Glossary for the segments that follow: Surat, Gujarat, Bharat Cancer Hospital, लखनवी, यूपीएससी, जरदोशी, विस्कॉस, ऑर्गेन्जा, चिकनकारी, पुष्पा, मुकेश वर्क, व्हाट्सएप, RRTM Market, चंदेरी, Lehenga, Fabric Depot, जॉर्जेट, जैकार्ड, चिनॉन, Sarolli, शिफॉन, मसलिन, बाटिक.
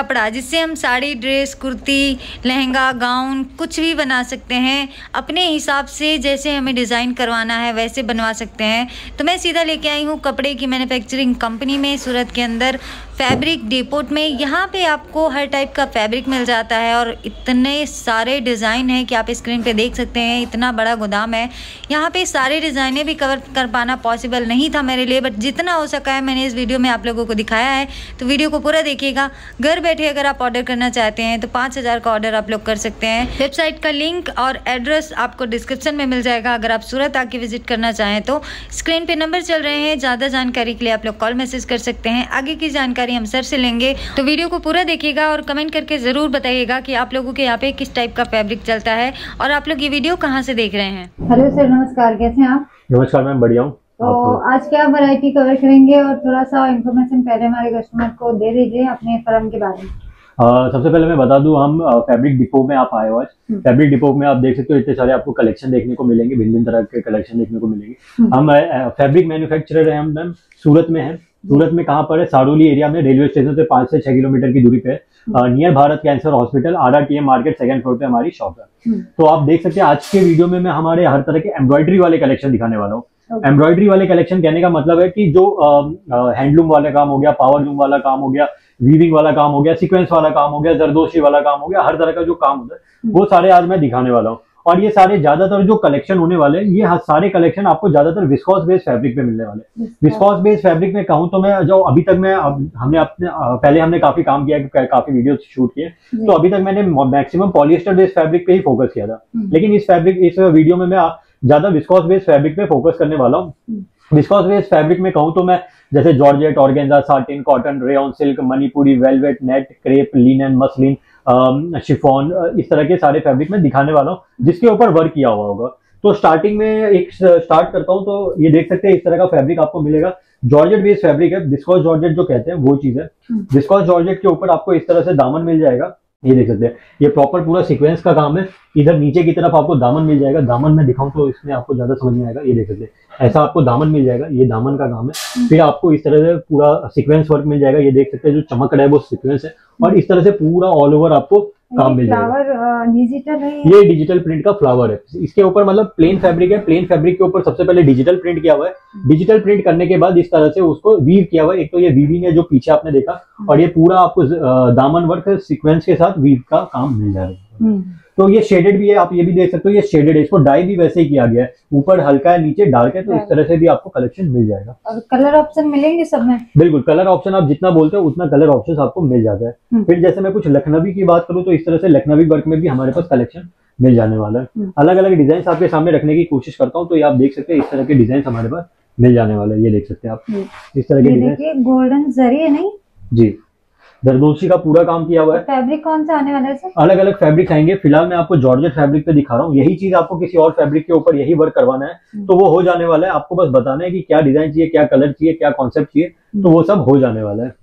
कपड़ा, जिससे हम साड़ी, ड्रेस, कुर्ती, लहंगा, गाउन कुछ भी बना सकते हैं। अपने हिसाब से जैसे हमें डिज़ाइन करवाना है वैसे बनवा सकते हैं। तो मैं सीधा लेके आई हूँ कपड़े की मैन्युफैक्चरिंग कंपनी में, सूरत के अंदर फैब्रिक डेपोट में। यहाँ पे आपको हर टाइप का फैब्रिक मिल जाता है और इतने सारे डिज़ाइन हैं कि आप स्क्रीन पे देख सकते हैं। इतना बड़ा गोदाम है, यहाँ पे सारे डिज़ाइनें भी कवर कर पाना पॉसिबल नहीं था मेरे लिए, बट जितना हो सका है मैंने इस वीडियो में आप लोगों को दिखाया है। तो वीडियो को पूरा देखिएगा। घर बैठे अगर आप ऑर्डर करना चाहते हैं तो 5000 का ऑर्डर आप लोग कर सकते हैं। वेबसाइट का लिंक और एड्रेस आपको डिस्क्रिप्शन में मिल जाएगा, अगर आप सूरत आके विजिट करना चाहें तो। स्क्रीन पर नंबर चल रहे हैं, ज़्यादा जानकारी के लिए आप लोग कॉल मैसेज कर सकते हैं। आगे की जानकारी हम सर से लेंगे। तो वीडियो को पूरा देखिएगा और कमेंट करके जरूर बताइएगा कि आप लोगों के यहाँ पे किस टाइप का फैब्रिक चलता है और आप लोग ये वीडियो कहाँ से देख रहे हैं। हेलो सर, नमस्कार, कैसे हैं आप? नमस्कार मैम, बढ़िया हूँ। तो आज क्या वैरायटी कवर करेंगे और थोड़ा सा इन्फॉर्मेशन पहले हमारे कस्टमर को दे दीजिए अपने फर्म के बारे में। सबसे पहले मैं बता दूं, हम फैब्रिक डिपो में आप आए हो आज। फैब्रिक डिपो में आप देख सकते हो, इतने सारे आपको कलेक्शन देखने को मिलेंगे, भिन्न भिन्न तरह के कलेक्शन देखने को मिलेंगे। हम फैब्रिक मैन्युफैक्चरर है, हम मैम सूरत में है। सूरत में कहाँ पर है? सारोली एरिया में, रेलवे स्टेशन से 5 से 6 किलोमीटर की दूरी पे है, near Bharat cancer Hospital, RRTM market second floor पे हमारी शॉप है। तो आप देख सकते हैं आज के वीडियो में मैं हमारे हर तरह के एम्ब्रॉयडरी वाले कलेक्शन दिखाने वाला हूँ। एम्ब्रॉयडरी वाले कलेक्शन कहने का मतलब है कि जो हैंडलूम वाला काम हो गया, पावर लूम वाला काम हो गया, वीविंग वाला काम हो गया, सीक्वेंस वाला काम हो गया, जरदोशी वाला काम हो गया, हर तरह का जो काम होता है वो सारे आज मैं दिखाने वाला हूँ। और ये सारे ज्यादातर जो कलेक्शन होने वाले हैं, ये सारे कलेक्शन आपको ज्यादातर विस्कॉस बेस्ड फैब्रिक पे मिलने वाले हैं। विस्कॉस बेस्ड फैब्रिक में कहूँ तो मैं जो अभी तक मैं हमने काफी काम किया, काफी वीडियो शूट किए, तो अभी तक मैंने मैक्सिमम पॉलिएस्टर बेस्ड फैब्रिक पे ही फोकस किया था। लेकिन इस वीडियो में मैं ज्यादा विस्कॉस बेस्ड फैब्रिक पे फोकस करने वाला हूँ। विस्कॉस बेस्ड फैब्रिक में कहूँ तो मैं जैसे जॉर्जेट, ऑर्गेन्जा, satin, cotton, rayon, silk, Manipuri, velvet, net, crepe, linen, मसलिन, शिफॉन, इस तरह के सारे फैब्रिक में दिखाने वाला हूँ जिसके ऊपर वर्क किया हुआ होगा। तो स्टार्टिंग में एक स्टार्ट करता हूँ, तो ये देख सकते हैं इस तरह का फैब्रिक आपको मिलेगा। जॉर्जेट बेस्ड फैब्रिक है, विस्कॉस जॉर्जेट जो कहते हैं वो चीज है। विस्कॉस जॉर्जेट के ऊपर आपको इस तरह से दामन मिल जाएगा, ये देख सकते हैं। ये प्रॉपर पूरा सीक्वेंस का काम है। इधर नीचे की तरफ आपको दामन मिल जाएगा। दामन में दिखाऊं तो इसमें आपको ज्यादा समझ में आएगा, ये देख सकते हैं, ऐसा आपको दामन मिल जाएगा, ये दामन का काम है। फिर आपको इस तरह से पूरा सीक्वेंस वर्क मिल जाएगा, ये देख सकते हैं, जो चमक रहा है वो सीक्वेंस है। और इस तरह से पूरा ऑल ओवर आपको काम मिल जाएगा। डिजिटल है, ये डिजिटल प्रिंट का फ्लावर है। इसके ऊपर मतलब प्लेन फैब्रिक है, प्लेन फैब्रिक के ऊपर सबसे पहले डिजिटल प्रिंट किया हुआ है। डिजिटल प्रिंट करने के बाद इस तरह से उसको वीव किया हुआ है। एक तो ये वीविंग है जो पीछे आपने देखा, और ये पूरा आपको दामन वर्क सीक्वेंस के साथ वीव का काम मिल जाएगा। तो ये शेडेड भी है, आप ये भी देख सकते हो, ये शेडेड है। इसको डाई भी वैसे ही किया गया है, ऊपर हल्का है, नीचे डार्क है। तो इस तरह से भी आपको कलेक्शन मिल जाएगा। और कलर ऑप्शन मिलेंगे सब में? बिल्कुल, कलर ऑप्शन आप जितना बोलते हो उतना कलर ऑप्शन आपको मिल जाता है। फिर जैसे मैं कुछ लखनवी की बात करूँ तो इस तरह से लखनवी वर्क में भी हमारे पास कलेक्शन मिल जाने वाला है। अलग अलग डिजाइन आपके सामने रखने की कोशिश करता हूँ, तो ये आप देख सकते हैं इस तरह के डिजाइन हमारे पास मिल जाने वाला है। ये देख सकते हैं आप इस तरह के डिजाइन, गोल्डन जरी है नहीं जी, जरदोशी का पूरा काम किया हुआ है। फैब्रिक कौन सा आने वाला है सर? अलग अलग फैब्रिक आएंगे। फिलहाल मैं आपको जॉर्जेट फैब्रिक पे दिखा रहा हूँ। यही चीज आपको किसी और फैब्रिक के ऊपर यही वर्क करवाना है तो वो हो जाने वाला है। आपको बस बताना है कि क्या डिजाइन चाहिए, क्या कलर चाहिए, क्या कॉन्सेप्ट चाहिए, तो वो सब हो जाने वाला है।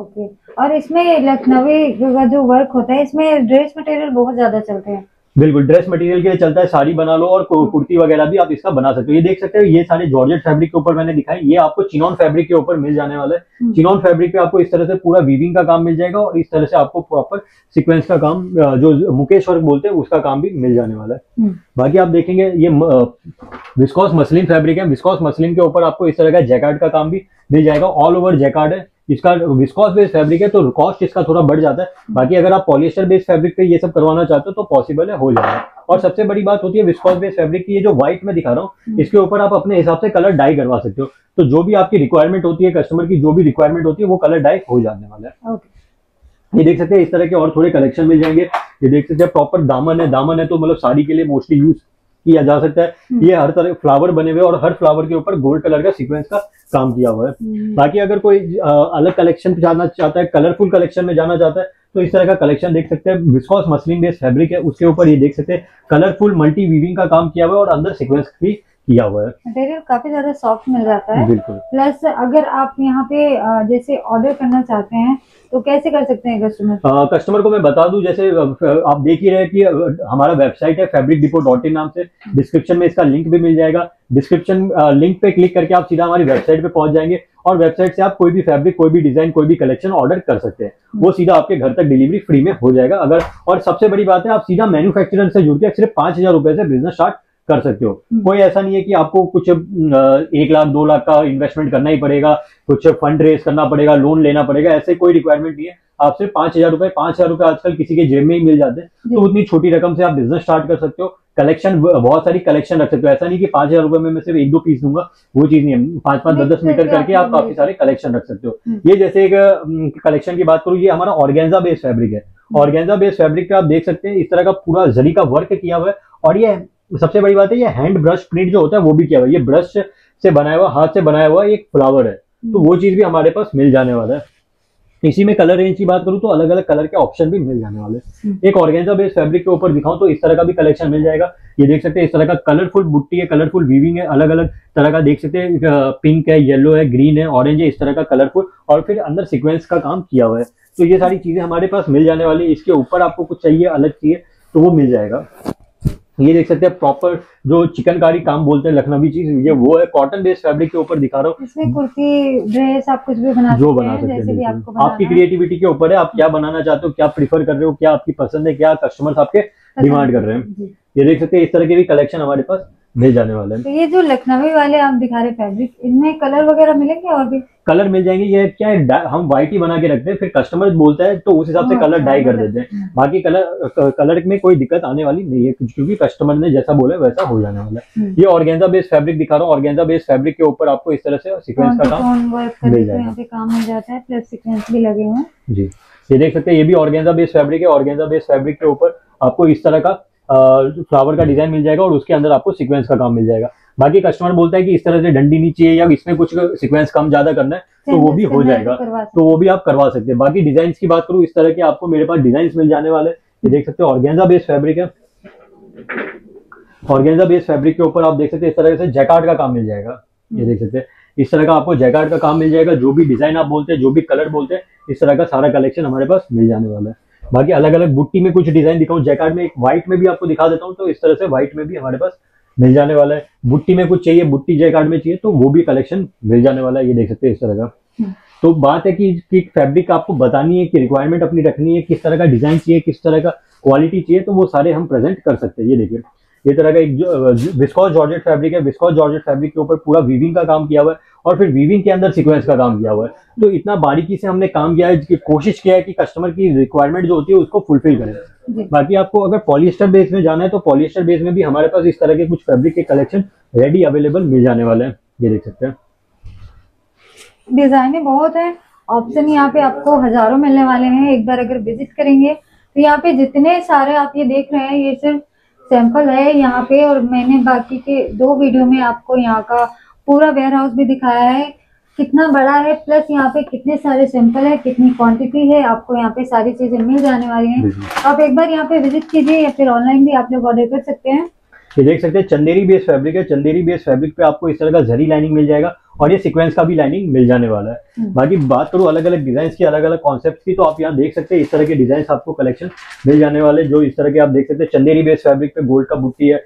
ओके। और इसमें लखनवी का जो वर्क होता है, इसमें ड्रेस मटेरियल बहुत ज्यादा चलते हैं। बिल्कुल, ड्रेस मटेरियल के चलता है। साड़ी बना लो और कुर्ती वगैरह भी आप इसका बना सकते हो। ये देख सकते हो, ये सारे जॉर्जेट फैब्रिक के ऊपर मैंने दिखाए। ये आपको चिनॉन फैब्रिक के ऊपर मिल जाने वाला है। चिनॉन फैब्रिक पे आपको इस तरह से पूरा वीविंग का काम मिल जाएगा और इस तरह से आपको प्रॉपर सीक्वेंस का काम, जो मुकेश वर्क बोलते हैं, उसका काम भी मिल जाने वाला है। बाकी आप देखेंगे ये विस्कॉस मसलिन फैब्रिक है। विस्कॉस मसलिन के ऊपर आपको इस तरह का जैकार्ड का काम भी मिल जाएगा। ऑल ओवर जैकार्ड है। इसका विस्कॉस बेस्ड फैब्रिक है तो कॉस्ट इसका थोड़ा बढ़ जाता है। बाकी अगर आप पॉलिएस्टर बेस्ड फैब्रिक पे ये सब करवाना चाहते हो तो पॉसिबल है, हो जाएगा। और सबसे बड़ी बात होती है विस्कॉस बेस्ड फैब्रिक की, ये जो व्हाइट में दिखा रहा हूँ इसके ऊपर आप अपने हिसाब से कलर डाई करवा सकते हो। तो जो भी आपकी रिक्वायरमेंट होती है, कस्टमर की जो भी रिक्वायरमेंट होती है, वो कलर डाई हो जाने वाला है। ये देख सकते हैं इस तरह के और थोड़े कलेक्शन मिल जाएंगे। ये देख सकते हैं प्रॉपर दामन है। दामन है तो मतलब साड़ी के लिए मोस्टली यूज किया जा सकता है। ये हर तरह फ्लावर बने हुए और हर फ्लावर के ऊपर गोल्ड कलर का सीक्वेंस का काम किया हुआ है। बाकी अगर कोई अलग कलेक्शन पे जाना चाहता है, कलरफुल कलेक्शन में जाना चाहता है, तो इस तरह का कलेक्शन देख सकते हैं। विस्कॉस मसलिन बेस्ड फैब्रिक है, उसके ऊपर ये देख सकते हैं कलरफुल मल्टी वीविंग का काम किया हुआ है और अंदर सीक्वेंस भी किया हुआ है। मटेरियल काफी ज्यादा सॉफ्ट मिल जाता है। बिल्कुल। प्लस अगर आप यहाँ पे जैसे ऑर्डर करना चाहते हैं तो कैसे कर सकते हैं कस्टमर को मैं बता दूं, जैसे आप देख ही रहे कि हमारा वेबसाइट है fabricdepot.in नाम से। डिस्क्रिप्शन में इसका लिंक भी मिल जाएगा। डिस्क्रिप्शन लिंक पे क्लिक करके आप सीधा हमारी वेबसाइट पे पहुंच जाएंगे और वेबसाइट से आप कोई भी फैब्रिक, कोई भी डिजाइन, कोई भी कलेक्शन ऑर्डर कर सकते हैं। वो सीधा आपके घर तक डिलीवरी फ्री में हो जाएगा। अगर और सबसे बड़ी बात है, आप सीधा मैन्युफैक्चरर से जुड़ के सिर्फ 5,000 रुपए से बिजनेस स्टार्ट कर सकते हो। कोई ऐसा नहीं है कि आपको कुछ 1 लाख 2 लाख का इन्वेस्टमेंट करना ही पड़ेगा, कुछ फंड रेज करना पड़ेगा, लोन लेना पड़ेगा, ऐसे कोई रिक्वायरमेंट नहीं है। आप सिर्फ 5,000 रुपए आजकल किसी के जेब में ही मिल जाते हैं, तो उतनी छोटी रकम से आप बिजनेस स्टार्ट कर सकते हो। कलेक्शन, बहुत सारी कलेक्शन रख सकते हो। ऐसा नहीं कि 5,000 रुपए में मैं सिर्फ 1-2 पीस दूंगा, वो चीज नहीं है। 5-5, 10-10 मीटर करके आप काफी सारे कलेक्शन रख सकते हो। ये जैसे एक कलेक्शन की बात करूं, ये हमारा ऑर्गेन्जा बेस्ड फैब्रिक है। ऑर्गेन्जा बेस्ड फैब्रिक पे आप देख सकते हैं इस तरह का पूरा जरी का वर्क किया हुआ है। और ये सबसे बड़ी बात है, ये हैंड ब्रश प्रिंट जो होता है वो भी किया हुआ है। ये ब्रश से बनाया हुआ, हाथ से बनाया हुआ एक फ्लावर है, तो वो चीज भी हमारे पास मिल जाने वाला है। इसी में कलर रेंज की बात करूं तो अलग अलग कलर के ऑप्शन भी मिल जाने वाले। एक ऑर्गेन्जा बेस्ड फैब्रिक के ऊपर दिखाऊं तो इस तरह का भी कलेक्शन मिल जाएगा। ये देख सकते हैं इस तरह का कलरफुल बुट्टी है, कलरफुल वीविंग है, अलग अलग तरह का देख सकते हैं, पिंक है, येलो है, ग्रीन है, ऑरेंज है, इस तरह का कलरफुल, और फिर अंदर सिक्वेंस का काम किया हुआ है। तो ये सारी चीजें हमारे पास मिल जाने वाली। इसके ऊपर आपको कुछ चाहिए अलग चाहिए तो वो मिल जाएगा। ये देख सकते हैं प्रॉपर जो चिकनकारी काम बोलते हैं, लखनवी चीज, ये वो है। कॉटन बेस्ड फैब्रिक के ऊपर दिखा रहा हूँ। इसमें कुर्ती, ड्रेस, आप कुछ भी बना सकते हैं। आपकी क्रिएटिविटी के ऊपर है, आप क्या बनाना चाहते हो, क्या प्रीफर कर रहे हो, क्या आपकी पसंद है, क्या कस्टमर्स आपके डिमांड कर रहे हैं। ये देख सकते हैं इस तरह के भी कलेक्शन हमारे पास मिल जाने वाले हैं। तो ये जो लखनवी वाले आप दिखा रहे फैब्रिक, इनमें कलर वगैरह मिलेंगे? और भी कलर मिल जाएंगे। ये क्या है, हम व्हाइट ही बना के रखते हैं, फिर कस्टमर बोलता है तो उस हिसाब से कलर डाई कर देते हैं। बाकी कलर में कोई दिक्कत आने वाली नहीं है, क्योंकि कस्टमर ने जैसा बोला वैसा हो जाने वाला है। ये ऑर्गेन्जा बेस्ड फैब्रिक दिखा रहा हूँ। ऑर्गेन्जा बेस्ड फैब्रिक के ऊपर आपको इस तरह से सिक्वेंस का काम मिल जाता है, प्लस सिक्वेंस भी लगे हुए हैं जी। ये देख सकते हैं, ये भी ऑर्गेन्जा बेस्ड फैब्रिक है। ऑर्गेन्जा बेस्ड फैब्रिक के ऊपर आपको इस तरह का फ्लावर का डिजाइन मिल जाएगा और उसके अंदर आपको सीक्वेंस का काम मिल जाएगा। बाकी कस्टमर बोलता है कि इस तरह से डंडी नहीं चाहिए या इसमें कुछ सीक्वेंस कम ज्यादा करना है तो वो भी हो जाएगा, तो वो भी आप करवा सकते हैं। बाकी डिजाइन की बात करूं, इस तरह के आपको मेरे पास डिजाइन मिल जाने वाले। ये देख सकते हो ऑर्गेन्जा बेस्ड फैब्रिक है। ऑर्गेन्जा बेस्ड फैब्रिक के ऊपर आप देख सकते हैं इस तरह से जैकार्ड का काम मिल जाएगा। ये देख सकते हैं इस तरह का आपको जैकार्ड का काम मिल जाएगा। जो भी डिजाइन आप बोलते हैं, जो भी कलर बोलते हैं, इस तरह का सारा कलेक्शन हमारे पास मिल जाने वाला है। बाकी अलग अलग बुट्टी में कुछ डिजाइन दिखाऊं, जैकार्ड में एक व्हाइट में भी आपको दिखा देता हूं, तो इस तरह से व्हाइट में भी हमारे पास मिल जाने वाला है। बुट्टी में कुछ चाहिए, बुट्टी जैकार्ड में चाहिए, तो वो भी कलेक्शन मिल जाने वाला है। ये देख सकते हैं इस तरह का। तो बात है कि फैब्रिक आपको बतानी है, कि रिक्वायरमेंट अपनी रखनी है, किस तरह का डिजाइन चाहिए, किस तरह का क्वालिटी चाहिए, तो वो सारे हम प्रेजेंट कर सकते हैं। ये देखिए ये तरह का एक विस्कॉस जॉर्जेट फैब्रिक है। विस्कॉस जॉर्जेट फैब्रिक के ऊपर पूरा वीविंग का काम किया हुआ है और फिर वीविंग के अंदर सीक्वेंस का काम किया हुआ है। तो इतना बारीकी से हमने काम किया है कि कोशिश किया है कि कस्टमर की रिक्वायरमेंट जो होती है उसको फुलफिल करें। बाकी आपको अगर पॉलिएस्टर बेस में जाना है तो पॉलिएस्टर बेस में भी हमारे पास इस तरह के कुछ फैब्रिक के कलेक्शन रेडी अवेलेबल मिल जाने वाले हैं। ये देख सकते हैं डिजाइने बहुत है, ऑप्शन यहाँ पे आपको हजारों मिलने वाले हैं। एक बार अगर विजिट करेंगे तो यहाँ पे जितने सारे आप ये देख रहे हैं ये सिर्फ सैंपल है यहाँ पे, और मैंने बाकी के 2 वीडियो में आपको यहाँ का पूरा वेयर हाउस भी दिखाया है कितना बड़ा है, प्लस यहाँ पे कितने सारे सैंपल है, कितनी क्वांटिटी है, आपको यहाँ पे सारी चीजें मिल जाने वाली हैं। आप एक बार यहाँ पे विजिट कीजिए या फिर ऑनलाइन भी आप लोग ऑर्डर कर सकते हैं। ये देख सकते हैं चंदेरी बेस्ड फैब्रिक है। चंदेरी बेस्ड फैब्रिक पे आपको इस तरह का जरी लाइनिंग मिल जाएगा और ये सीक्वेंस का भी लाइनिंग मिल जाने वाला है। बाकी बात करूं अलग अलग डिजाइन की, अलग अलग कॉन्सेप्ट की, तो आप यहाँ देख सकते हैं इस तरह के डिजाइन आपको कलेक्शन मिल जाने वाले, जो इस तरह के आप देख सकते हैं। चंदेरी बेस्ड फैब्रिक पे गोल्ड का बुट्टी है।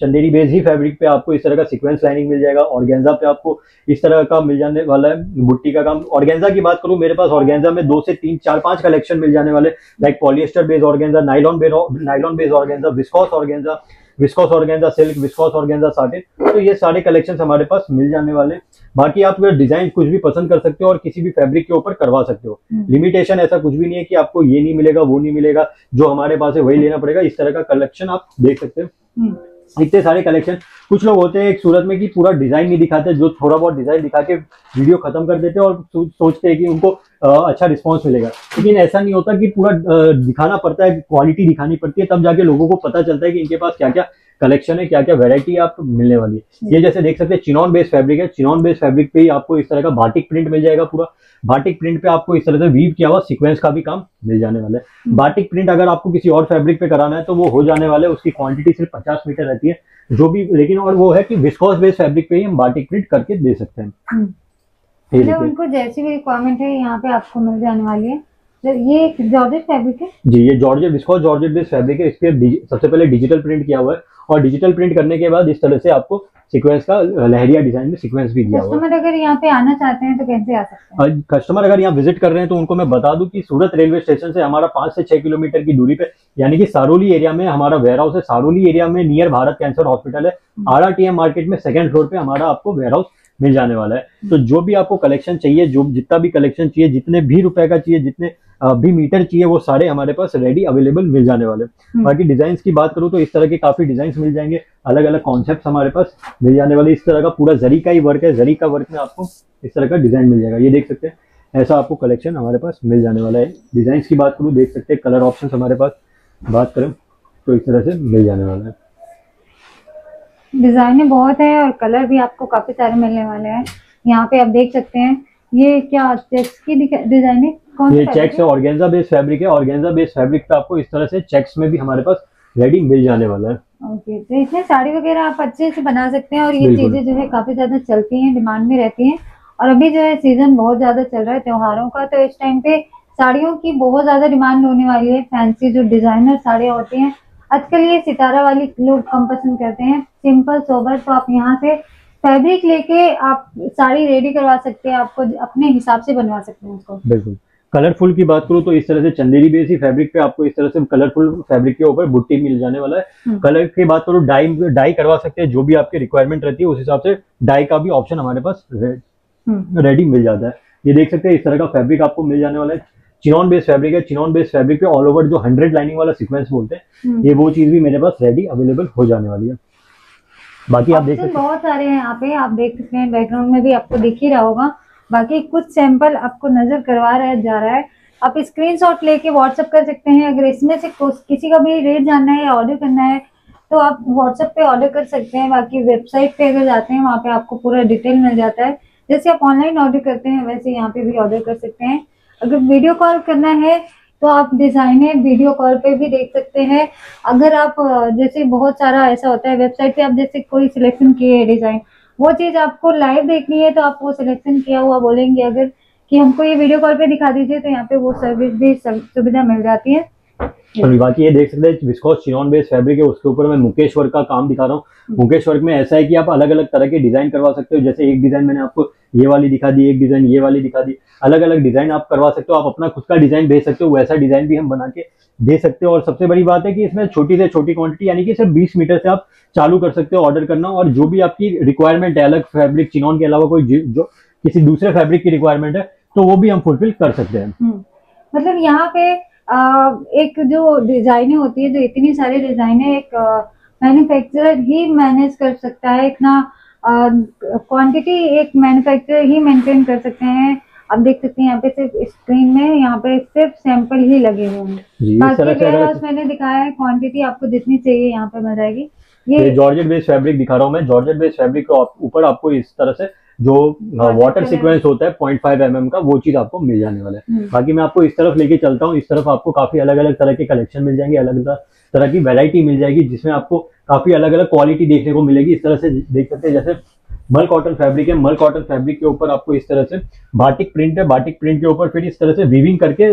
चंदेरी बेस्ड ही फैब्रिक पे आपको इस तरह का सीक्वेंस लाइनिंग मिल जाएगा। ऑर्गेन्जा पे आपको इस तरह का मिल जाने वाला है बुट्टी का काम। ऑर्गेन्जा की बात करूं, मेरे पास ऑर्गेन्जा में 2 से 3, 4, 5 कलेक्शन मिल जाने वाले, like polyester based ऑर्गेन्जा, nylon based ऑर्गेन्जा, विस्कॉस ऑर्गेन्जा, विस्कॉस ऑर्गेन्जा silk, विस्कॉस ऑर्गेन्जा satin, तो ये सारे कलेक्शन हमारे पास मिल जाने वाले। बाकी आप डिजाइन कुछ भी पसंद कर सकते हो और किसी भी फैब्रिक के ऊपर करवा सकते हो। लिमिटेशन ऐसा कुछ भी नहीं है कि आपको ये नहीं मिलेगा, वो नहीं मिलेगा, जो हमारे पास है वही लेना पड़ेगा। इस तरह का कलेक्शन आप देख सकते हो, इतने सारे कलेक्शन। कुछ लोग होते हैं एक सूरत में कि पूरा डिजाइन नहीं दिखाते, जो थोड़ा बहुत डिजाइन दिखा के वीडियो खत्म कर देते हैं और सोचते हैं कि उनको अच्छा रिस्पांस मिलेगा, लेकिन ऐसा नहीं होता कि पूरा दिखाना पड़ता है, क्वालिटी दिखानी पड़ती है, तब जाके लोगों को पता चलता है कि इनके पास क्या क्या कलेक्शन है, क्या क्या वैरायटी आप मिलने वाली है। ये जैसे देख सकते हैं चिनॉन बेस्ड फैब्रिक है। चिनॉन बेस्ड फैब्रिक पे ही आपको इस तरह का बाटिक प्रिंट मिल जाएगा। पूरा बाटिक प्रिंट पे आपको इस तरह से वीव किया हुआ सीक्वेंस का भी काम मिल जाने वाला है। बाटिक प्रिंट अगर आपको किसी और फैब्रिक पे कराना है तो वो हो जाने वाला है। उसकी क्वांटिटी सिर्फ 50 मीटर रहती है जो भी, लेकिन और वो है कि विस्कॉस बेस्ड फैब्रिक पे ही हम बाटिक प्रिंट करके दे सकते हैं। उनको जैसी भी रिक्वायरमेंट है यहाँ पे आपको मिल जाने वाली है। ये एक जॉर्जेट फैब्रिक है जी, ये जॉर्जेट viscose जॉर्जेट based fabric है। इस पे सबसे पहले डिजिटल प्रिंट किया हुआ है और डिजिटल प्रिंट करने के बाद इस तरह से आपको सीक्वेंस का लहरिया डिजाइन में सीक्वेंस भी दिया हुआ है। कस्टमर अगर यहाँ पे आना चाहते हैं तो कैसे आ सकते हैं? कस्टमर अगर यहाँ विजिट कर रहे हैं तो उनको मैं बता दूं कि सूरत रेलवे स्टेशन से हमारा 5 से 6 किलोमीटर की दूरी पे यानी कि सारोली एरिया में हमारा वेयरहाउस है। सारोली एरिया में नियर भारत कैंसर हॉस्पिटल है। RRTM मार्केट में 2nd फ्लोर पे हमारा आपको वेयरहाउस मिल जाने वाला है। तो जो भी आपको कलेक्शन चाहिए, जो जितना भी कलेक्शन चाहिए, जितने भी रुपए का चाहिए, जितने भी मीटर चाहिए, वो सारे हमारे पास रेडी अवेलेबल मिल जाने वाले। बाकी डिजाइन्स की बात करूँ तो इस तरह के काफी डिजाइन्स मिल जाएंगे, अलग अलग कॉन्सेप्ट्स हमारे पास मिल जाने वाले। इस तरह का पूरा जरी का ही वर्क है, जरी का वर्क में आपको इस तरह का डिजाइन मिल जाएगा। ये देख सकते हैं, ऐसा आपको कलेक्शन हमारे पास मिल जाने वाला है। डिजाइन्स की बात करूँ देख सकते हैं, कलर ऑप्शन हमारे पास बात करें तो इस तरह से मिल जाने वाला है। डिजाइने बहुत है और कलर भी आपको काफी सारे मिलने वाले हैं। यहाँ पे आप देख सकते हैं, ये क्या चेक्स की डिजाइन है? कौन ये चेक्स है? ऑर्गेन्जा बेस्ड फैब्रिक है। ऑर्गेन्जा बेस्ड फैब्रिक पे आपको इस तरह से चेक्स में भी हमारे पास रेडी मिल जाने वाला है। ओके, तो इसमें साड़ी वगैरह आप अच्छे से बना सकते हैं और ये चीजें जो है काफी ज्यादा चलती है, डिमांड में रहती है। और अभी जो है सीजन बहुत ज्यादा चल रहा है त्योहारों का, तो इस टाइम पे साड़ियों की बहुत ज्यादा डिमांड होने वाली है। फैंसी जो डिजाइनर साड़ियाँ होती है आजकल, ये सितारा वाली लोग कम पसंद करते हैं, सिंपल सोबर। तो आप यहाँ से फैब्रिक लेके आप साड़ी रेडी करवा सकते हैं, आपको अपने हिसाब से बनवा सकते हैं उसको। बिल्कुल। कलरफुल की बात करूँ तो इस तरह से चंदेरी बेसी फैब्रिक पे आपको इस तरह से कलरफुल फैब्रिक के ऊपर बुट्टी मिल जाने वाला है। कलर की बात करूँ, डाई करवा सकते हैं, जो भी आपकी रिक्वायरमेंट रहती है उस हिसाब से डाई का भी ऑप्शन हमारे पास रेडी मिल जाता है। ये देख सकते हैं, इस तरह का फैब्रिक आपको मिल जाने वाला है। चिनॉन बेस्ड फैब्रिक है। चिनॉन बेस्ड फैब्रिक पे ऑल ओवर जो 100 लाइनिंग वाला सीक्वेंस बोलते हैं, ये वो चीज भी मेरे पास रेडी अवेलेबल हो जाने वाली है। बाकी आप देख सकते हैं बहुत सारे हैं यहाँ पे, आप देख सकते हैं बैकग्राउंड में भी आपको दिख ही रहा होगा। बाकी कुछ सैंपल आपको नजर करवा रहा जा रहा है, आप स्क्रीनशॉट लेके व्हाट्सएप कर सकते हैं। अगर इसमें से किसी का भी रेट जानना है या ऑर्डर करना है तो आप व्हाट्सएप पे ऑर्डर कर सकते हैं। बाकी वेबसाइट पे अगर जाते हैं वहाँ पे आपको पूरा डिटेल मिल जाता है। जैसे आप ऑनलाइन ऑर्डर करते हैं वैसे यहाँ पे भी ऑर्डर कर सकते हैं। अगर वीडियो कॉल करना है तो आप डिजाइने वीडियो कॉल पे भी देख सकते हैं। अगर आप जैसे बहुत सारा ऐसा होता है वेबसाइट पे, आप जैसे कोई सिलेक्शन किए है डिजाइन, वो चीज आपको लाइव देखनी है तो आप वो सिलेक्शन किया हुआ बोलेंगे अगर कि हमको ये वीडियो कॉल पे दिखा दीजिए, तो यहाँ पे वो सर्विस भी सुविधा मिल जाती है। बाकी ये देख सकते हैं विस्कोस चिनॉन बेस्ड फैब्रिक है, उसके ऊपर मैं मुकेश वर्क का काम दिखा रहा हूँ। मुकेश वर्क में ऐसा है कि आप अलग अलग तरह के डिजाइन करवा सकते हो, जैसे एक डिजाइन मैंने आपको ये वाली दिखा दी, एक डिजाइन ये वाली दिखा दी, अलग अलग डिजाइन आप करवा सकते हो। आप अपना खुद का डिजाइन भेज सकते हो, वैसा डिजाइन भी हम बना के दे सकते हो। और सबसे बड़ी बात है कि इसमें छोटी से छोटी क्वांटिटी यानी कि सिर्फ 20 मीटर से आप चालू कर सकते हो ऑर्डर करना। और जो भी आपकी रिक्वायरमेंट है, अलग फैब्रिक चिनॉन के अलावा कोई जो किसी दूसरे फैब्रिक की रिक्वायरमेंट है तो वो भी हम फुलफिल कर सकते हैं। मतलब यहाँ पे एक जो डिजाइने होती है, जो इतनी सारी डिजाइने एक मैन्युफैक्चरर ही मैनेज कर सकता है, इतना क्वांटिटी एक मैन्युफैक्चरर ही मेंटेन कर सकते हैं। आप देख सकते हैं यहाँ पे सिर्फ स्क्रीन में यहाँ पे सिर्फ सैंपल ही लगे हुए हैं। बाकी मैंने दिखाया है क्वांटिटी आपको जितनी चाहिए यहाँ पे मिल जाएगी। ये जॉर्जेट बेस्ड फैब्रिक दिखा रहा हूँ मैं। जॉर्जेट बेस्ड फैब्रिक के ऊपर आपको इस तरह से जो वाटर सीक्वेंस होता है 0.5 mm का, वो चीज आपको मिल जाने वाला है। बाकी मैं आपको इस तरफ लेके चलता हूँ। इस तरफ आपको काफी अलग अलग तरह के कलेक्शन मिल जाएंगे, अलग अलग तरह की वैरायटी मिल जाएगी, जिसमें आपको काफी अलग अलग क्वालिटी देखने को मिलेगी। इस तरह से देख सकते हैं, जैसे मल कॉटन फैब्रिक है, मल कॉटन फैब्रिक के ऊपर आपको इस तरह से बाटिक प्रिंट है, बाटिक प्रिंट के ऊपर फिर इस तरह से वीविंग करके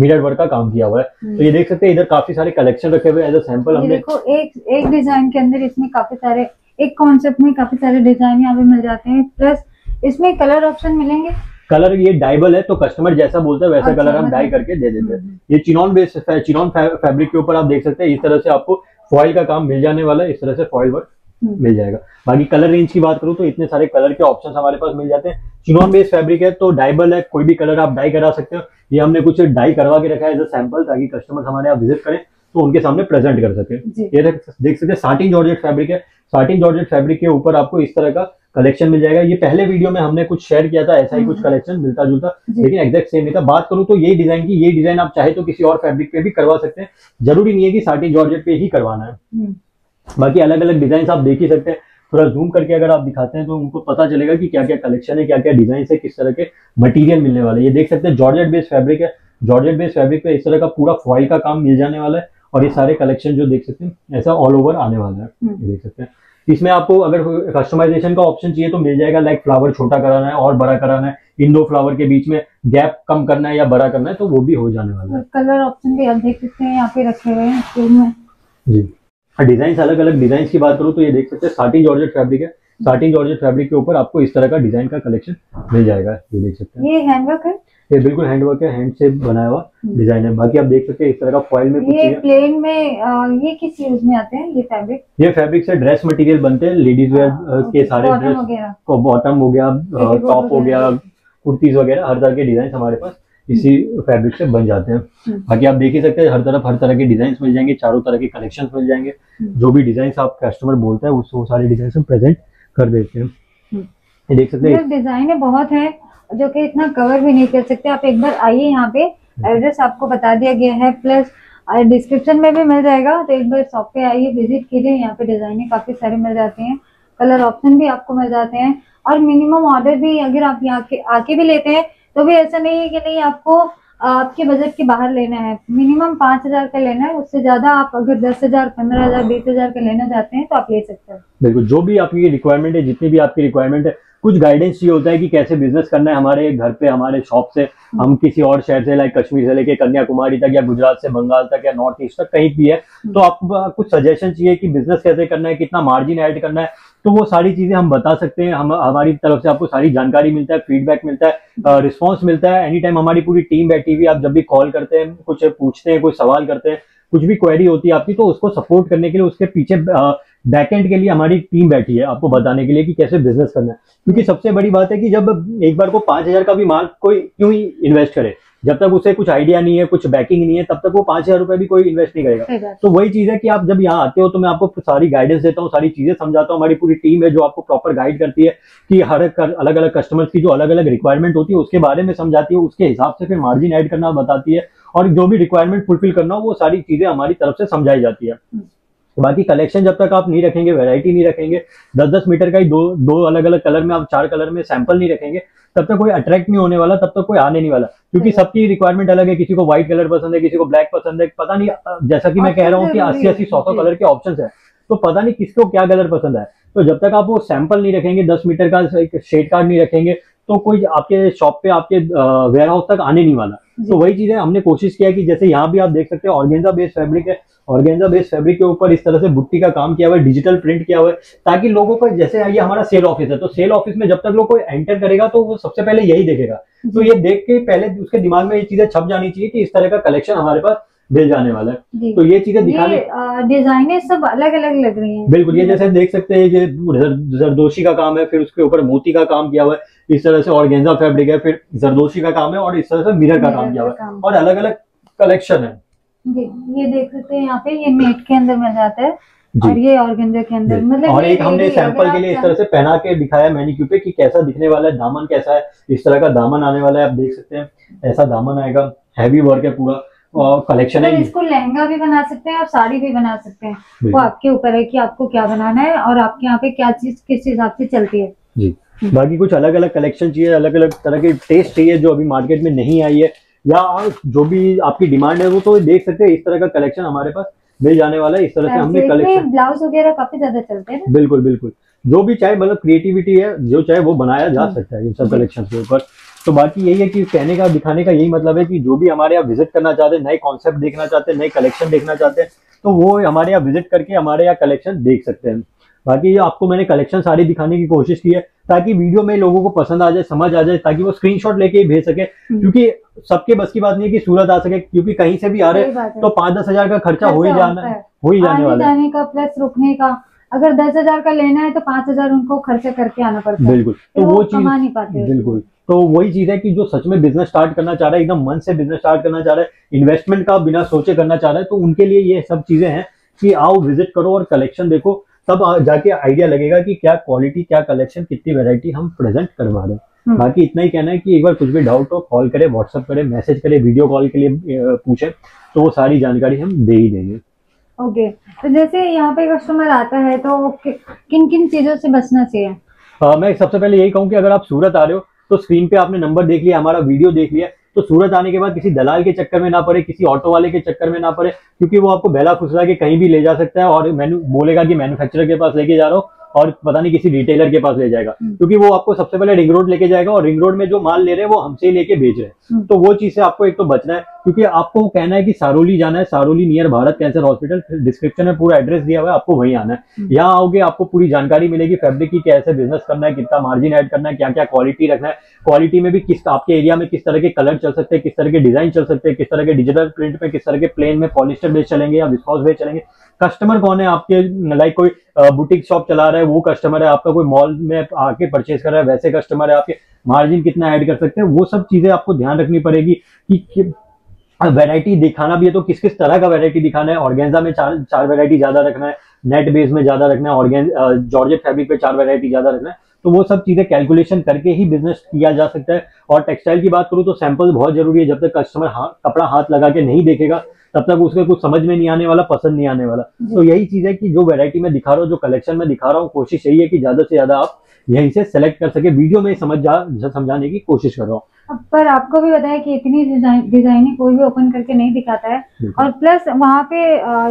मिरर वर्क का काम किया हुआ है। तो ये देख सकते हैं, इधर काफी सारे कलेक्शन रखे हुए एज अ सैंपल। हमने देखो एक डिजाइन के अंदर इसमें काफी सारे, एक कॉन्सेप्ट में काफी सारे डिजाइन यहाँ पे मिल जाते हैं। प्लस इसमें कलर ऑप्शन मिलेंगे। कलर ये डाइबल है, तो कस्टमर जैसा बोलता है वैसा अच्छा कलर हम डाई करके दे देते हैं। ये चिनॉन बेस्ड चिनॉन फैब्रिक के ऊपर आप देख सकते हैं, इस तरह से आपको फॉइल का काम मिल जाने वाला है। इस तरह से फॉइल वर्क मिल जाएगा। बाकी कलर रेंज की बात करूँ तो इतने सारे कलर के ऑप्शन हमारे पास मिल जाते हैं। चिनॉन बेस्ड फैब्रिक है तो डाइबल है, कोई भी कलर आप डाई करा सकते हो। ये हमने कुछ डाई करवा के रखा है एज अ सैंपल, ताकि कस्टमर हमारे यहाँ विजिट करें तो उनके सामने प्रेजेंट कर सके। ये देख सकते हैं साटिन जॉर्जेट फैब्रिक है। साटिन जॉर्जेट फैब्रिक के ऊपर आपको इस तरह का कलेक्शन मिल जाएगा। ये पहले वीडियो में हमने कुछ शेयर किया था, ऐसा ही कुछ कलेक्शन मिलता जुलता, लेकिन एग्जैक्ट सेम नहीं था। बात करूं तो ये डिजाइन की, ये डिजाइन आप चाहे तो किसी और फैब्रिक पे भी करवा सकते हैं, जरूरी नहीं है कि साटिन जॉर्जेट पे ही करवाना है। बाकी अलग अलग डिजाइन आप देख ही सकते हैं। थोड़ा जूम करके अगर आप दिखाते हैं तो उनको पता चलेगा कि क्या क्या कलेक्शन है, क्या क्या डिजाइन है, किस तरह के मटीरियल मिलने वाले। ये देख सकते हैं जॉर्जेट बेस्ड फैब्रिक है। जॉर्जेट बेस्ड फैब्रिक पे इस तरह का पूरा फॉइल का काम मिल जाने वाला है। और ये सारे कलेक्शन जो देख सकते हैं ऐसा ऑल ओवर आने वाला है। ये देख सकते हैं, इसमें आपको अगर कस्टमाइजेशन का ऑप्शन चाहिए तो मिल जाएगा। लाइक फ्लावर छोटा कराना है और बड़ा कराना है, इन दो फ्लावर के बीच में गैप कम करना है या बड़ा करना है तो वो भी हो जाने वाला है। कलर ऑप्शन भी आप देख सकते हैं यहाँ पे रखे हुए हैं स्टोर में जी। डिजाइन अलग अलग डिजाइन की बात करूँ तो ये देख सकते हैं साटिन जॉर्जेट फैब्रिक है। साटिन जॉर्जेट फैब्रिक के ऊपर आपको इस तरह का डिजाइन का कलेक्शन मिल जाएगा। ये देख सकते हैं ये हैंडवर्क है, ये बिल्कुल हैंडवर्क है, हैंड से बनाया हुआ डिजाइन है। बाकी आप देख सकते हैं इस तरह का फॉइल में कुछ ये प्लेन में ये किस यूज में आते हैं ये फैब्रिक? ये फैब्रिक से ड्रेस मटेरियल बनते हैं, लेडीज वेयर के सारे ड्रेस को बॉटम हो गया, टॉप हो गया, कुर्तीज वगैरह हर तरह के डिजाइन हमारे पास इसी फैब्रिक से बन जाते हैं। बाकी आप देख ही सकते हैं हर तरह के डिजाइन मिल जाएंगे, चारों तरह के कलेक्शन मिल जाएंगे। जो भी डिजाइन आप कस्टमर बोलता है वो सारे डिजाइन हम प्रेजेंट कर देते हैं। ये देख सकते हैं डिजाइन है बहुत है जो कि इतना कवर भी नहीं कर सकते। आप एक बार आइए, यहाँ पे एड्रेस आपको बता दिया गया है प्लस डिस्क्रिप्शन में भी मिल जाएगा, तो एक बार शॉप पे आइए विजिट कीजिए। यहाँ पे डिजाइने काफी सारे मिल जाते हैं, कलर ऑप्शन भी आपको मिल जाते हैं और मिनिमम ऑर्डर भी अगर आप यहाँ के आके भी लेते हैं तो भी ऐसा नहीं है कि नहीं आपको आपके बजट के बाहर लेना है। मिनिमम 5,000 का लेना है, उससे ज्यादा आप अगर 10,000 15,000 20,000 का लेना चाहते हैं तो आप ले सकते हैं। बिल्कुल जो भी आपकी रिक्वायरमेंट है, जितनी भी आपकी रिक्वायरमेंट है, कुछ गाइडेंस ये होता है कि कैसे बिजनेस करना है। हमारे घर पे हमारे शॉप से हम किसी और शहर से लाइक कश्मीर से लेके कन्याकुमारी तक या गुजरात से बंगाल तक या नॉर्थ ईस्ट तक कहीं भी है तो आपको कुछ सजेशन चाहिए कि बिजनेस कैसे करना है, कितना मार्जिन ऐड करना है, तो वो सारी चीजें हम बता सकते हैं। हम हमारी तरफ से आपको सारी जानकारी मिलता है, फीडबैक मिलता है, रिस्पॉन्स मिलता है। एनी टाइम हमारी पूरी टीम बैठी हुई, आप जब भी कॉल करते हैं कुछ पूछते हैं, कोई सवाल करते हैं, कुछ भी क्वेरी होती है आपकी, तो उसको सपोर्ट करने के लिए उसके पीछे बैकएंड के लिए हमारी टीम बैठी है आपको बताने के लिए कि कैसे बिजनेस करना है। क्योंकि सबसे बड़ी बात है कि जब एक बार को 5,000 का भी माल कोई क्यों ही इन्वेस्ट करे, जब तक उसे कुछ आइडिया नहीं है, कुछ बैकिंग नहीं है, तब तक वो 5,000 रुपए भी कोई इन्वेस्ट नहीं करेगा। तो वही चीज है कि आप जब यहाँ आते हो तो मैं आपको सारी गाइडेंस देता हूँ, सारी चीजें समझाता हूँ। हमारी पूरी टीम है जो आपको प्रॉपर गाइड करती है कि हर अलग अलग कस्टमर्स की जो अलग अलग रिक्वायरमेंट होती है उसके बारे में समझाती है, उसके हिसाब से फिर मार्जिन ऐड करना बताती है और जो भी रिक्वायरमेंट फुलफिल करना हो वो सारी चीजें हमारी तरफ से समझाई जाती है। बाकी कलेक्शन जब तक आप नहीं रखेंगे, वैरायटी नहीं रखेंगे, 10-10 मीटर का ही दो अलग अलग कलर में आप 4 कलर में सैंपल नहीं रखेंगे, तब तक कोई अट्रैक्ट नहीं होने वाला, तब तक कोई आने नहीं वाला। क्योंकि सबकी रिक्वायरमेंट अलग है, किसी को व्हाइट कलर पसंद है, किसी को ब्लैक पसंद है, पता नहीं, जैसा कि मैं कह रहा हूँ कि 80-100 कलर के ऑप्शन है तो पता नहीं किसको क्या कलर पसंद है। तो जब तक आप वो सैंपल नहीं रखेंगे, 10 मीटर का एक शेड कार्ड नहीं रखेंगे तो कोई आपके शॉप पे आपके वेयर हाउस तक आने नहीं वाला। तो वही चीज है, हमने कोशिश किया कि जैसे यहाँ भी आप देख सकते हैं ऑर्गेन्जा बेस्ड फैब्रिक है, ऑर्गेन्जा बेस्ड फैब्रिक के ऊपर इस तरह से बुट्टी का काम किया हुआ है, डिजिटल प्रिंट किया हुआ है ताकि लोगों को, जैसे ये हमारा सेल ऑफिस है तो सेल ऑफिस में जब तक लोग कोई एंटर करेगा तो वो सबसे पहले यही देखेगा, तो ये देख के पहले उसके दिमाग में ये चीजें छप जानी चाहिए कि इस तरह का कलेक्शन हमारे पास मिल जाने वाला है। तो ये चीजें दिखाने डिजाइने सब अलग अलग लग रही हैं। बिल्कुल ये जैसे देख सकते हैं ये जरदोशी का काम है, फिर उसके ऊपर मोती का काम किया हुआ है, इस तरह से ऑर्गेन्जा फैब्रिक है, फिर जरदोशी का काम है और इस तरह से मिरर का काम किया हुआ है और अलग अलग कलेक्शन है। ये देख सकते हैं यहाँ पे ये नेट के अंदर मिल जाता है और ये ऑर्गेन्जा के अंदर, मतलब और एक हमने सैंपल के लिए इस तरह से पहना के दिखाया मैनीक्यू पे कि कैसा दिखने वाला है, दामन कैसा है, इस तरह का दामन आने वाला है। आप देख सकते हैं ऐसा दामन आएगा, हैवी वर्क है पूरा कलेक्शन है। इसको लहंगा भी बना सकते हैं और साड़ी भी बना सकते हैं, वो आपके ऊपर है कि आपको क्या बनाना है और आपके यहाँ पे क्या चीज किस हिसाब से चलती है जी। बाकी कुछ अलग अलग कलेक्शन चाहिए, अलग अलग तरह के टेस्ट चाहिए जो अभी मार्केट में नहीं आई है या जो भी आपकी डिमांड है वो तो देख सकते हैं, इस तरह का कलेक्शन हमारे पास मिल जाने वाला है। इस तरह से हमने कलेक्शन ब्लाउज वगैरह काफी ज्यादा चलते हैं। बिल्कुल बिल्कुल जो भी चाहे, मतलब क्रिएटिविटी है, जो चाहे वो बनाया जा सकता है इन सब कलेक्शन के ऊपर। तो बाकी यही है कि कहने का दिखाने का यही मतलब है कि जो भी हमारे यहाँ विजिट करना चाहते हैं, नए कॉन्सेप्ट देखना चाहते हैं, नए कलेक्शन देखना चाहते हैं तो वो हमारे यहाँ विजिट करके हमारे यहाँ कलेक्शन देख सकते हैं। बाकी आपको मैंने कलेक्शन सारे दिखाने की कोशिश की है ताकि वीडियो में लोगों को पसंद आ जाए, समझ आ जाए, ताकि वो स्क्रीनशॉट लेके ही भेज सके। क्योंकि सबके बस की बात नहीं है कि सूरत आ सके, क्योंकि कहीं से भी आ रहे तो 5-10 हजार का खर्चा हो ही जाने का प्लस रुकने का, अगर 10,000 का लेना है तो 5,000 उनको खर्चा करके आना पड़ता है। बिल्कुल तो वो कमा नहीं पाते। बिल्कुल तो वही चीज है कि जो सच में बिजनेस स्टार्ट करना चाह रहा है, एकदम मन से बिजनेस स्टार्ट करना चाह रहा है, इन्वेस्टमेंट का बिना सोचे करना चाह रहा है, तो उनके लिए ये सब चीजें हैं कि आओ विजिट करो और कलेक्शन देखो, तब जाके आइडिया लगेगा कि क्या क्वालिटी, क्या कलेक्शन, कितनी वैरायटी हम प्रेजेंट करवा रहे हैं। बाकी इतना ही कहना है कि एक बार कुछ भी डाउट हो कॉल करे, व्हाट्सअप करे, मैसेज करे, वीडियो कॉल के लिए पूछे तो वो सारी जानकारी हम दे ही देंगे। ओके तो जैसे यहाँ पे कस्टमर आता है तो किन किन चीजों से बचना चाहिए? मैं सबसे पहले यही कहूँ कि अगर आप सूरत आ रहे हो तो स्क्रीन पे आपने नंबर देख लिया, हमारा वीडियो देख लिया, तो सूरत आने के बाद किसी दलाल के चक्कर में ना पड़े, किसी ऑटो वाले के चक्कर में ना पड़े, क्योंकि वो आपको बहला फुसला के कहीं भी ले जा सकता है और बोलेगा कि मैन्युफैक्चरर के पास लेके जा रहा हूँ और पता नहीं किसी रिटेलर के पास ले जाएगा, क्योंकि वो आपको सबसे पहले रिंग रोड लेके जाएगा और रिंग रोड में जो माल ले रहे हैं वो हमसे ही लेके बेच रहे हैं। तो वो चीज से आपको एक तो बचना है, क्योंकि आपको कहना है कि सारोली जाना है, Saroli near Bharat cancer hospital, description में पूरा एड्रेस दिया हुआ है, आपको वहीं आना है। यहाँ आओगे आपको पूरी जानकारी मिलेगी फैब्रिक की, कैसे बिजनेस करना है, कितना मार्जिन ऐड करना है, क्या क्या क्वालिटी रखना है, क्वालिटी में भी किस आपके एरिया में किस तरह के कलर चल सकते हैं, किस तरह के डिजाइन चल सकते हैं, किस तरह के डिजिटल प्रिंट में, किस तरह के प्लेन में पॉलिस्टर बेस चलेंगे या विस्कॉस बेस चलेंगे, कस्टमर कौन है आपके, लाइक कोई बुटीक शॉप चला रहा है वो कस्टमर है आपका, कोई मॉल में आके परचेज कर रहा है वैसे कस्टमर है आपके, मार्जिन कितना ऐड कर सकते हैं, वो सब चीजें आपको ध्यान रखनी पड़ेगी कि वैरायटी दिखाना भी है तो किस किस तरह का वैरायटी दिखाना है। ऑर्गेन्जा में चार वैरायटी ज्यादा रखना है, नेट बेस में ज्यादा रखना है, जॉर्जेट फैब्रिक पे चार वैरायटी ज्यादा रखना है। तो वो सब चीजें कैलकुलेशन करके ही बिजनेस किया जा सकता है। और टेक्सटाइल की बात करूँ तो सैंपल बहुत जरूरी है, जब तक कस्टमर कपड़ा हाथ लगा के नहीं देखेगा तब तक उसके कुछ समझ में नहीं आने वाला, पसंद नहीं आने वाला। तो यही चीज है कि जो वैरायटी में दिखा रहा हूँ, जो कलेक्शन में दिखा रहा हूँ, कोशिश यही है कि ज्यादा से ज्यादा आप यहीं से सेलेक्ट कर सके। वीडियो में समझाने की कोशिश कर रहा हूँ, पर आपको भी बताया कि इतनी डिजाइनिंग कोई भी ओपन करके नहीं दिखाता है। और प्लस वहाँ पे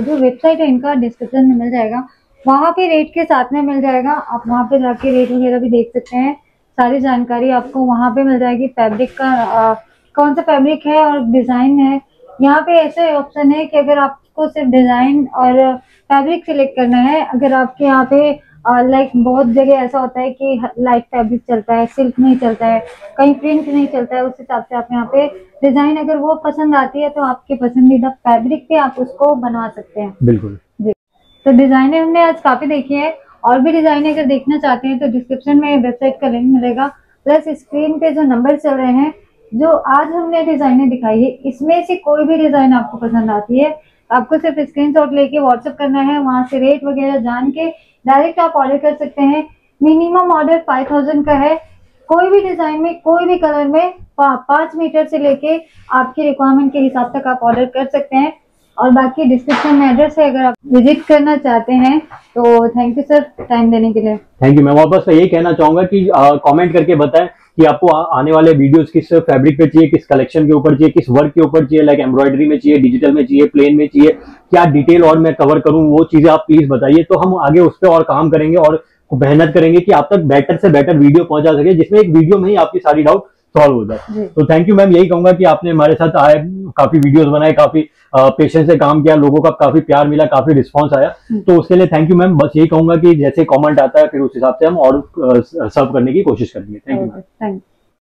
जो वेबसाइट है इनका डिस्क्रिप्शन में मिल जाएगा, वहाँ पे रेट के साथ में मिल जाएगा, आप वहाँ पे जाके रेट वगैरह भी देख सकते हैं, सारी जानकारी आपको वहाँ पे मिल जाएगी। फैब्रिक का कौन सा फैब्रिक है और डिजाइन है, यहाँ पे ऐसे ऑप्शन है कि अगर आपको सिर्फ डिजाइन और फैब्रिक सिलेक्ट करना है। अगर आपके यहाँ पे लाइक बहुत जगह ऐसा होता है कि लाइट फैब्रिक चलता है, सिल्क नहीं चलता है, कहीं प्रिंट नहीं चलता है, उस हिसाब से आप यहाँ पे डिजाइन अगर वो पसंद आती है तो आपके पसंदीदा फैब्रिक पे आप उसको बनवा सकते हैं। बिल्कुल जी। तो डिजाइने हमने आज काफी देखी है, और भी डिजाइने अगर देखना चाहते हैं तो डिस्क्रिप्शन में वेबसाइट का लिंक मिलेगा, प्लस स्क्रीन पे जो नंबर चल रहे हैं, जो आज हमने डिजाइने दिखाई है इसमें से कोई भी डिजाइन आपको पसंद आती है, आपको सिर्फ स्क्रीनशॉट लेके व्हाट्सएप करना है, वहाँ से रेट वगैरह जान के डायरेक्ट आप ऑर्डर कर सकते हैं। मिनिमम ऑर्डर 5000 का है, कोई भी डिजाइन में, कोई भी कलर में, 5 मीटर से लेके आपकी रिक्वायरमेंट के हिसाब तक आप ऑर्डर कर सकते हैं। और बाकी डिस्क्रिप्शन में एड्रेस है, अगर आप विजिट करना चाहते हैं तो। थैंक यू सर टाइम देने के लिए। Thank you ma'am. वापस यही कहना चाहूंगा कि कमेंट करके बताएं कि आपको आने वाले वीडियोस किस फैब्रिक पे चाहिए, किस कलेक्शन के ऊपर चाहिए, किस वर्क के ऊपर चाहिए, लाइक एम्ब्रॉयडरी में चाहिए, डिजिटल में चाहिए, प्लेन में चाहिए, क्या डिटेल और मैं कवर करूं, वो चीजें आप प्लीज बताइए, तो हम आगे उस पर और काम करेंगे और मेहनत करेंगे कि आप तक बेटर से बेटर वीडियो पहुंचा सके, जिसमें एक वीडियो में ही आपकी सारी डाउट सॉल्व हो जाए। तो थैंक यू मैम। यही कहूंगा कि आपने हमारे साथ आए, काफी वीडियोस बनाए, काफी पेशेंस से काम किया, लोगों का काफी प्यार मिला, काफी रिस्पांस आया, तो उसके लिए थैंक यू मैम। बस यही कहूंगा कि जैसे कमेंट आता है फिर उस हिसाब से हम और सर्व करने की कोशिश करेंगे। Thank you ma'am.